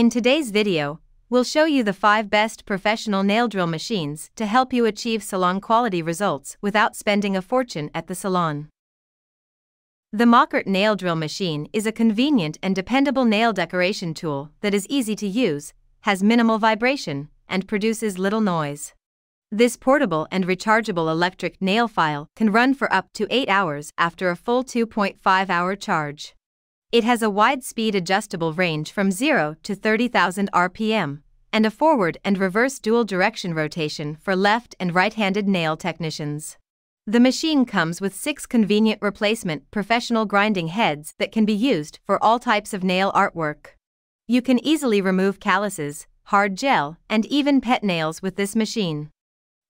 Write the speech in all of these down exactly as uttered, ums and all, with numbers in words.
In today's video, we'll show you the five best professional nail drill machines to help you achieve salon quality results without spending a fortune at the salon. The Makartt nail drill machine is a convenient and dependable nail decoration tool that is easy to use, has minimal vibration, and produces little noise. This portable and rechargeable electric nail file can run for up to eight hours after a full two point five hour charge. It has a wide speed adjustable range from zero to thirty thousand R P M, and a forward and reverse dual direction rotation for left and right-handed nail technicians. The machine comes with six convenient replacement professional grinding heads that can be used for all types of nail artwork. You can easily remove calluses, hard gel, and even pet nails with this machine.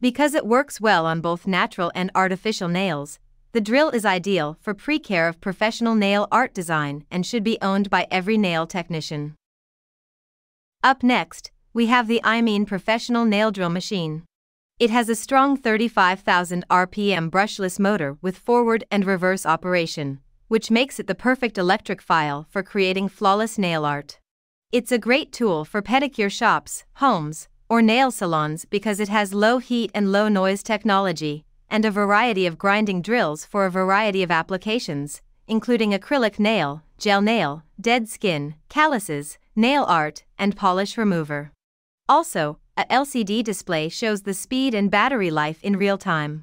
Because it works well on both natural and artificial nails, the drill is ideal for pre-care of professional nail art design and should be owned by every nail technician. Up next, we have the IMENE Professional Nail Drill Machine. It has a strong thirty-five thousand R P M brushless motor with forward and reverse operation, which makes it the perfect electric file for creating flawless nail art. It's a great tool for pedicure shops, homes, or nail salons because it has low heat and low noise technology, and a variety of grinding drills for a variety of applications, including acrylic nail, gel nail, dead skin, calluses, nail art, and polish remover. Also, a L C D display shows the speed and battery life in real time.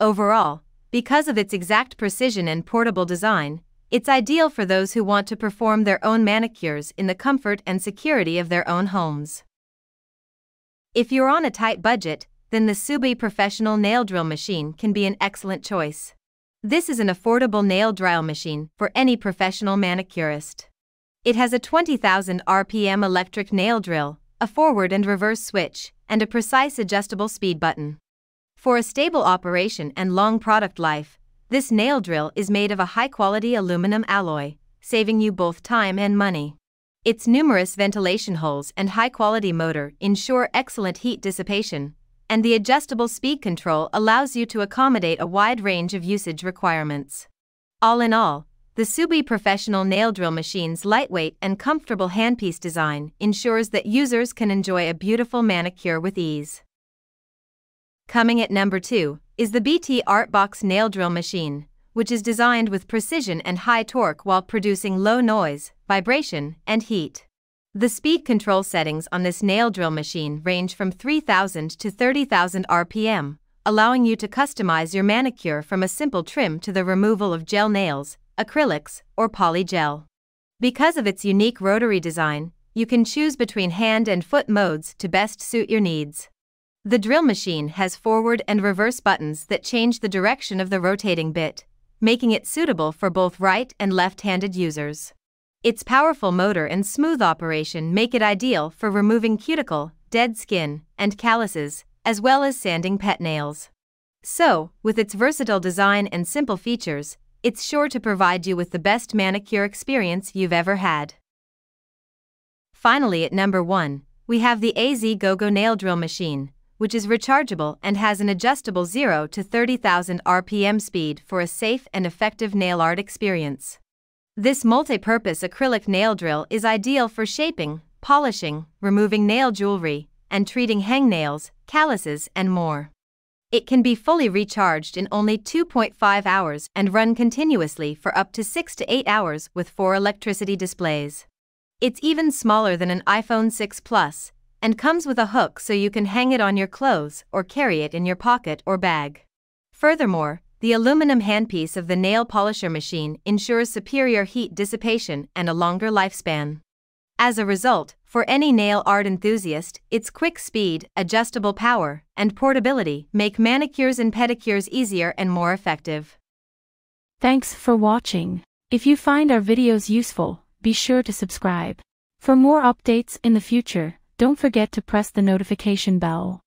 Overall, because of its exact precision and portable design, it's ideal for those who want to perform their own manicures in the comfort and security of their own homes. If you're on a tight budget, then the Subay Professional Nail Drill Machine can be an excellent choice. This is an affordable nail drill machine for any professional manicurist. It has a twenty thousand R P M electric nail drill, a forward and reverse switch, and a precise adjustable speed button. For a stable operation and long product life, this nail drill is made of a high-quality aluminum alloy, saving you both time and money. Its numerous ventilation holes and high-quality motor ensure excellent heat dissipation, and the adjustable speed control allows you to accommodate a wide range of usage requirements. All in all, the Subay Professional Nail Drill Machine's lightweight and comfortable handpiece design ensures that users can enjoy a beautiful manicure with ease. Coming at number two is the B T Artbox Nail Drill Machine, which is designed with precision and high torque while producing low noise, vibration, and heat. The speed control settings on this nail drill machine range from three thousand to thirty thousand R P M, allowing you to customize your manicure from a simple trim to the removal of gel nails, acrylics, or poly gel. Because of its unique rotary design, you can choose between hand and foot modes to best suit your needs. The drill machine has forward and reverse buttons that change the direction of the rotating bit, making it suitable for both right and left-handed users. Its powerful motor and smooth operation make it ideal for removing cuticle, dead skin, and calluses, as well as sanding pet nails. So, with its versatile design and simple features, it's sure to provide you with the best manicure experience you've ever had. Finally, at number one, we have the A Z Gogo Nail Drill Machine, which is rechargeable and has an adjustable zero to thirty thousand R P M speed for a safe and effective nail art experience. This multi-purpose acrylic nail drill is ideal for shaping, polishing, removing nail jewelry, and treating hangnails, calluses, and more. It can be fully recharged in only two point five hours and run continuously for up to six to eight hours with four electricity displays. It's even smaller than an iPhone six Plus and comes with a hook so you can hang it on your clothes or carry it in your pocket or bag. Furthermore, the aluminum handpiece of the nail polisher machine ensures superior heat dissipation and a longer lifespan. As a result, for any nail art enthusiast, its quick speed, adjustable power, and portability make manicures and pedicures easier and more effective. Thanks for watching. If you find our videos useful, be sure to subscribe. For more updates in the future, don't forget to press the notification bell.